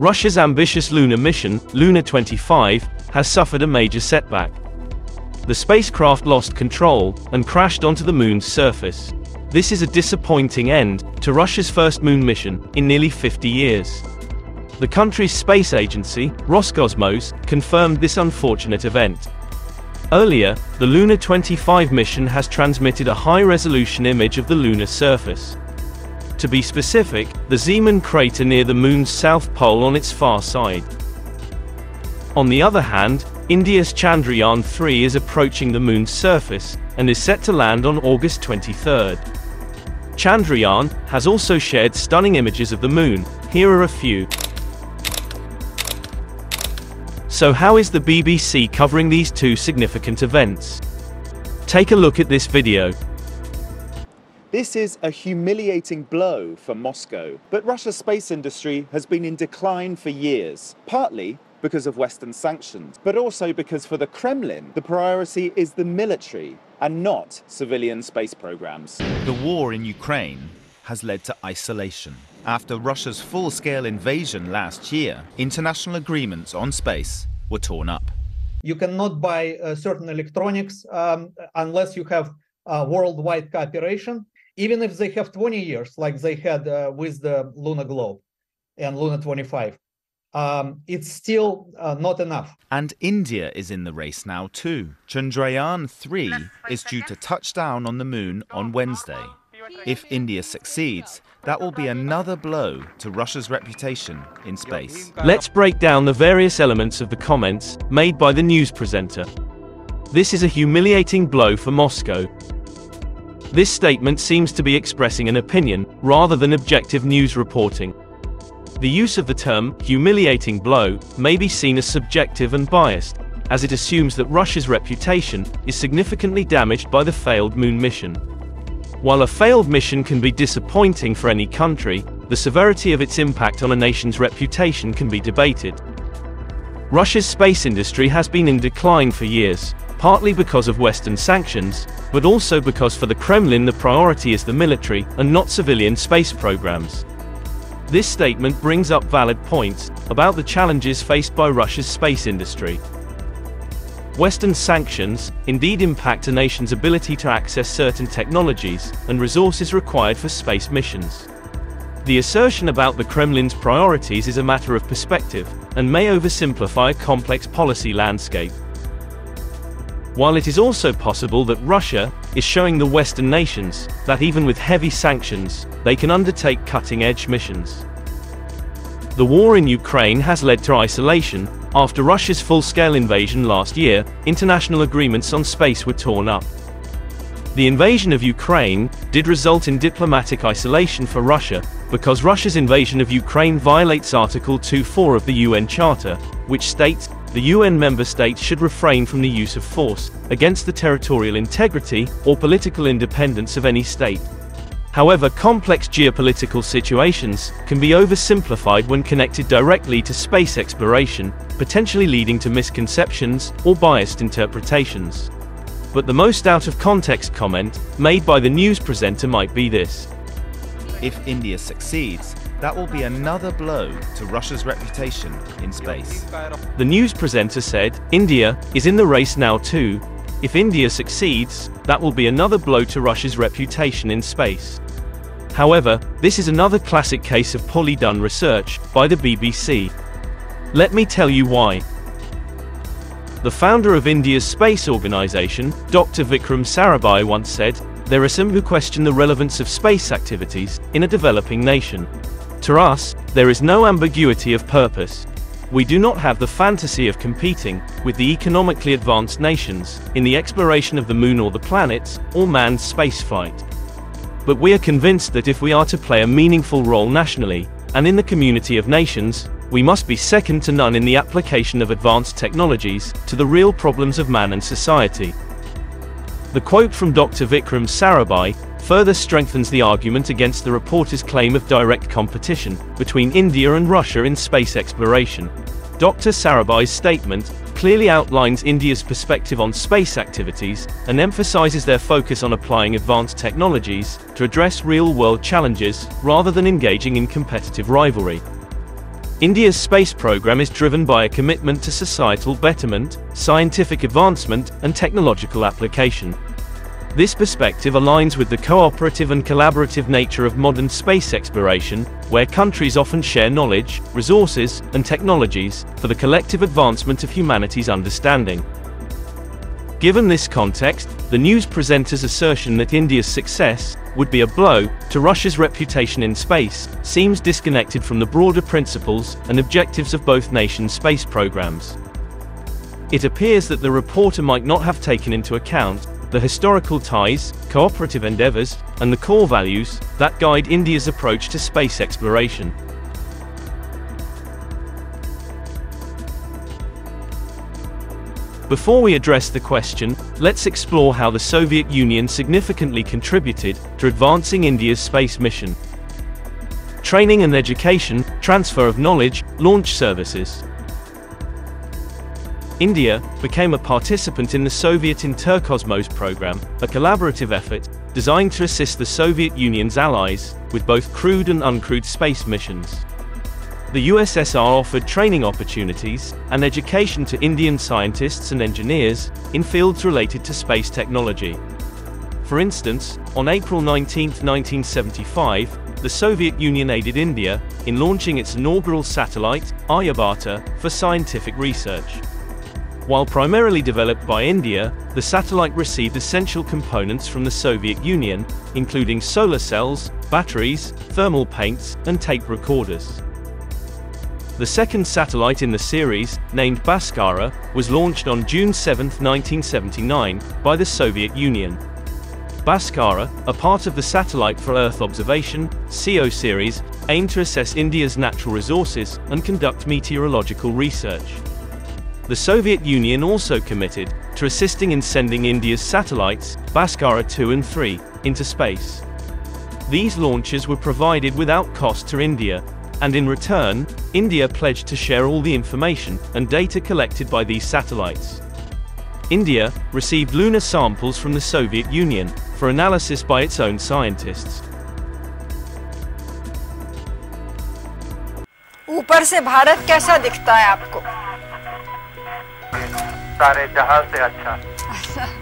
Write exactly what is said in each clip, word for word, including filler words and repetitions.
Russia's ambitious lunar mission, Luna twenty-five, has suffered a major setback. The spacecraft lost control and crashed onto the moon's surface. This is a disappointing end to Russia's first moon mission in nearly fifty years. The country's space agency, Roscosmos, confirmed this unfortunate event. Earlier, the Luna twenty-five mission has transmitted a high-resolution image of the lunar surface. To be specific, the Zeeman crater near the moon's south pole on its far side. On the other hand, India's Chandrayaan three is approaching the moon's surface and is set to land on August twenty-third. Chandrayaan has also shared stunning images of the moon. Here are a few. So how is the B B C covering these two significant events? Take a look at this video. This is a humiliating blow for Moscow, but Russia's space industry has been in decline for years, partly because of Western sanctions, but also because for the Kremlin, the priority is the military and not civilian space programs. The war in Ukraine has led to isolation. After Russia's full-scale invasion last year, international agreements on space were torn up. You cannot buy uh, certain electronics um, unless you have uh, worldwide cooperation, even if they have twenty years, like they had uh, with the Lunar Globe and Luna twenty-five. Um, it's still uh, not enough. And India is in the race now too. Chandrayaan three is due to touch down on the moon on Wednesday. If India succeeds, that will be another blow to Russia's reputation in space. Let's break down the various elements of the comments made by the news presenter. This is a humiliating blow for Moscow. This statement seems to be expressing an opinion rather than objective news reporting. The use of the term humiliating blow may be seen as subjective and biased, as it assumes that Russia's reputation is significantly damaged by the failed moon mission. While a failed mission can be disappointing for any country, the severity of its impact on a nation's reputation can be debated. Russia's space industry has been in decline for years, partly because of Western sanctions, but also because for the Kremlin the priority is the military and not civilian space programs. This statement brings up valid points about the challenges faced by Russia's space industry. Western sanctions indeed impact a nation's ability to access certain technologies and resources required for space missions. The assertion about the Kremlin's priorities is a matter of perspective and may oversimplify a complex policy landscape. While it is also possible that Russia is showing the Western nations that even with heavy sanctions, they can undertake cutting-edge missions. The war in Ukraine has led to isolation. After Russia's full-scale invasion last year, international agreements on space were torn up. The invasion of Ukraine did result in diplomatic isolation for Russia, because Russia's invasion of Ukraine violates Article two point four of the U N Charter, which states, the U N member states should refrain from the use of force against the territorial integrity or political independence of any state. However, complex geopolitical situations can be oversimplified when connected directly to space exploration, potentially leading to misconceptions or biased interpretations. But the most out-of-context comment made by the news presenter might be this. If India succeeds, that will be another blow to Russia's reputation in space. The news presenter said, India is in the race now too. If India succeeds, that will be another blow to Russia's reputation in space. However, this is another classic case of poorly done research by the B B C. Let me tell you why. The founder of India's space organisation, Doctor Vikram Sarabhai, once said, "There are some who question the relevance of space activities in a developing nation. To us, there is no ambiguity of purpose. We do not have the fantasy of competing with the economically advanced nations in the exploration of the moon or the planets, or manned spaceflight. But we are convinced that if we are to play a meaningful role nationally, and in the community of nations, we must be second to none in the application of advanced technologies to the real problems of man and society." The quote from Doctor Vikram Sarabhai further strengthens the argument against the reporter's claim of direct competition between India and Russia in space exploration. Doctor Sarabhai's statement clearly outlines India's perspective on space activities and emphasizes their focus on applying advanced technologies to address real-world challenges rather than engaging in competitive rivalry. India's space program is driven by a commitment to societal betterment, scientific advancement, and technological application. This perspective aligns with the cooperative and collaborative nature of modern space exploration, where countries often share knowledge, resources, and technologies for the collective advancement of humanity's understanding. Given this context, the news presenter's assertion that India's success would be a blow to Russia's reputation in space seems disconnected from the broader principles and objectives of both nations' space programs. It appears that the reporter might not have taken into account the historical ties, cooperative endeavors, and the core values that guide India's approach to space exploration. Before we address the question, let's explore how the Soviet Union significantly contributed to advancing India's space mission. Training and education, transfer of knowledge, launch services. India became a participant in the Soviet Intercosmos program, a collaborative effort designed to assist the Soviet Union's allies with both crewed and uncrewed space missions. The U S S R offered training opportunities and education to Indian scientists and engineers in fields related to space technology. For instance, on April nineteenth nineteen seventy-five, the Soviet Union aided India in launching its inaugural satellite, Aryabhata, for scientific research. While primarily developed by India, the satellite received essential components from the Soviet Union, including solar cells, batteries, thermal paints, and tape recorders. The second satellite in the series, named Bhaskara, was launched on June seventh nineteen seventy-nine, by the Soviet Union. Bhaskara, a part of the Satellite for Earth Observation (S E O S) series, aimed to assess India's natural resources and conduct meteorological research. The Soviet Union also committed to assisting in sending India's satellites, Bhaskara two and three, into space. These launches were provided without cost to India, and in return, India pledged to share all the information and data collected by these satellites. India received lunar samples from the Soviet Union for analysis by its own scientists. ऊपर से भारत कैसा दिखता है आपको? सारे जहां से अच्छा.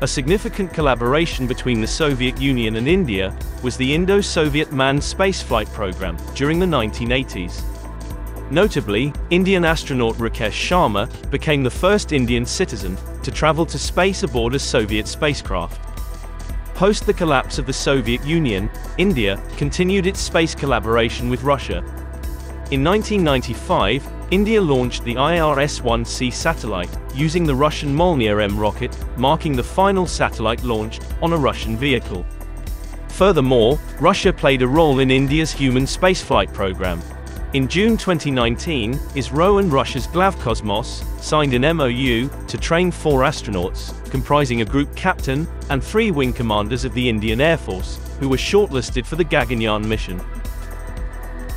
A significant collaboration between the Soviet Union and India was the Indo-Soviet manned spaceflight program during the nineteen eighties. Notably, Indian astronaut Rakesh Sharma became the first Indian citizen to travel to space aboard a Soviet spacecraft. Post the collapse of the Soviet Union, India continued its space collaboration with Russia. In nineteen ninety-five, India launched the I R S one C satellite using the Russian Molniya M rocket, marking the final satellite launched on a Russian vehicle. Furthermore, Russia played a role in India's human spaceflight program. In June twenty nineteen, I S R O and Russia's Glavkosmos signed an M O U to train four astronauts, comprising a group captain and three wing commanders of the Indian Air Force, who were shortlisted for the Gaganyaan mission.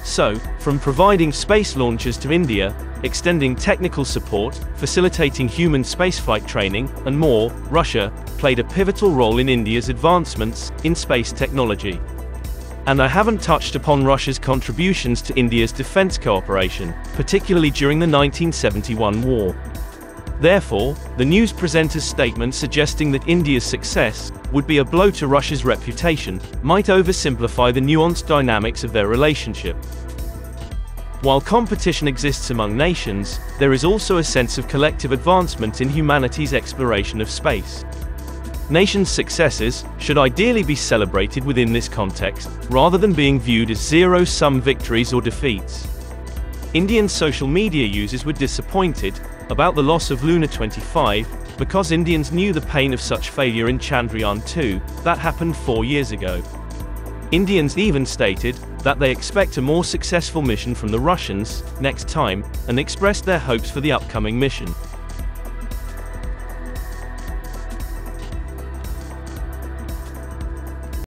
So, from providing space launches to India, extending technical support, facilitating human spaceflight training, and more, Russia played a pivotal role in India's advancements in space technology. And I haven't touched upon Russia's contributions to India's defense cooperation, particularly during the nineteen seventy-one war. Therefore, the news presenter's statement suggesting that India's success would be a blow to Russia's reputation might oversimplify the nuanced dynamics of their relationship. While competition exists among nations, there is also a sense of collective advancement in humanity's exploration of space. Nations' successes should ideally be celebrated within this context, rather than being viewed as zero-sum victories or defeats. Indian social media users were disappointed about the loss of Luna twenty-five, because Indians knew the pain of such failure in Chandrayaan two, that happened four years ago. Indians even stated that they expect a more successful mission from the Russians next time, and expressed their hopes for the upcoming mission.